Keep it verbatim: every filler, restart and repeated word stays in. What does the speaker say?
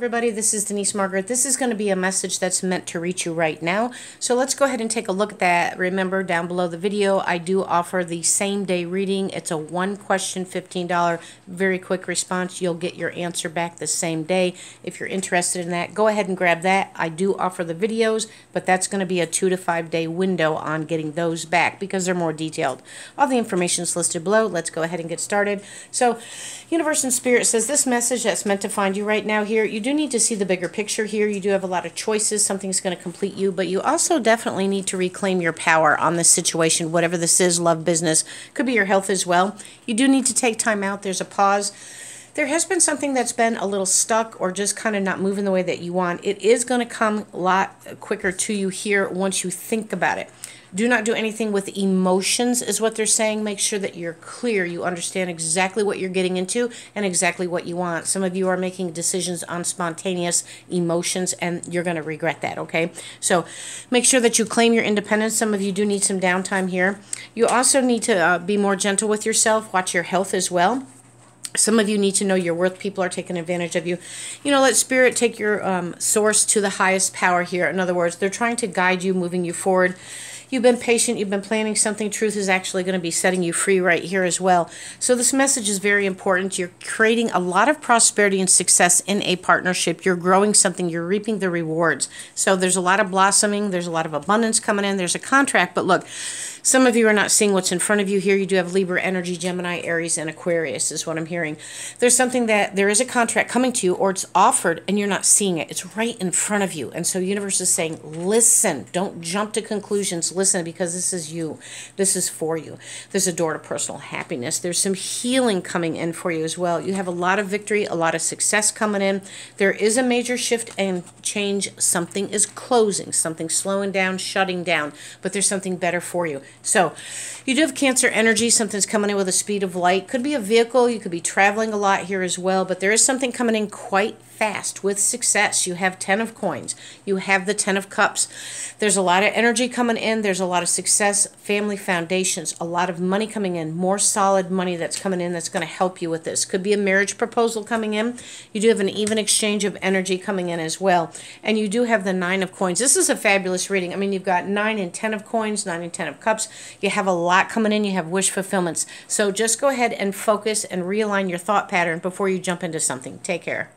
Everybody, this is Denise Margaret. This is going to be a message that's meant to reach you right now. So let's go ahead and take a look at that. Remember, down below the video, I do offer the same day reading. It's a one question, fifteen dollars, very quick response. You'll get your answer back the same day. If you're interested in that, go ahead and grab that. I do offer the videos, but that's going to be a two to five day window on getting those back because they're more detailed. All the information is listed below. Let's go ahead and get started. So Universe and Spirit says this message that's meant to find you right now here, you You do need to see the bigger picture here. You do have a lot of choices. Something's going to complete you, but you also definitely need to reclaim your power on this situation, whatever this is, love, business, could be your health as well. You do need to take time out. There's a pause. There has been something that's been a little stuck or just kind of not moving the way that you want. It is going to come a lot quicker to you here once you think about it. Do not do anything with emotions is what they're saying. Make sure that you're clear. You understand exactly what you're getting into and exactly what you want. Some of you are making decisions on spontaneous emotions, and you're going to regret that, okay? So make sure that you claim your independence. Some of you do need some downtime here. You also need to uh, be more gentle with yourself. Watch your health as well. Some of you need to know your worth. People are taking advantage of you. You know, let Spirit take your um, source to the highest power here. In other words, they're trying to guide you, moving you forward. You've been patient. You've been planning something. Truth is actually going to be setting you free right here as well. So this message is very important. You're creating a lot of prosperity and success in a partnership. You're growing something. You're reaping the rewards. So there's a lot of blossoming. There's a lot of abundance coming in. There's a contract. But look, some of you are not seeing what's in front of you here. You do have Libra energy, Gemini, Aries, and Aquarius is what I'm hearing. There's something that there is a contract coming to you, or it's offered and you're not seeing it. It's right in front of you. And so universe is saying, listen, don't jump to conclusions. Listen, because this is you. This is for you. There's a door to personal happiness. There's some healing coming in for you as well. You have a lot of victory, a lot of success coming in. There is a major shift and change. Something is closing, something slowing down, shutting down, but there's something better for you. So you do have Cancer energy. Something's coming in with a speed of light. Could be a vehicle. You could be traveling a lot here as well, but there is something coming in quite fast with success. You have ten of coins. You have the ten of cups. There's a lot of energy coming in. There's a lot of success, family foundations, a lot of money coming in, more solid money that's coming in that's going to help you with this. Could be a marriage proposal coming in. You do have an even exchange of energy coming in as well. And you do have the nine of coins. This is a fabulous reading. I mean, you've got nine and ten of coins, nine and ten of cups. You have a lot coming in. You have wish fulfillments. So just go ahead and focus and realign your thought pattern before you jump into something. Take care.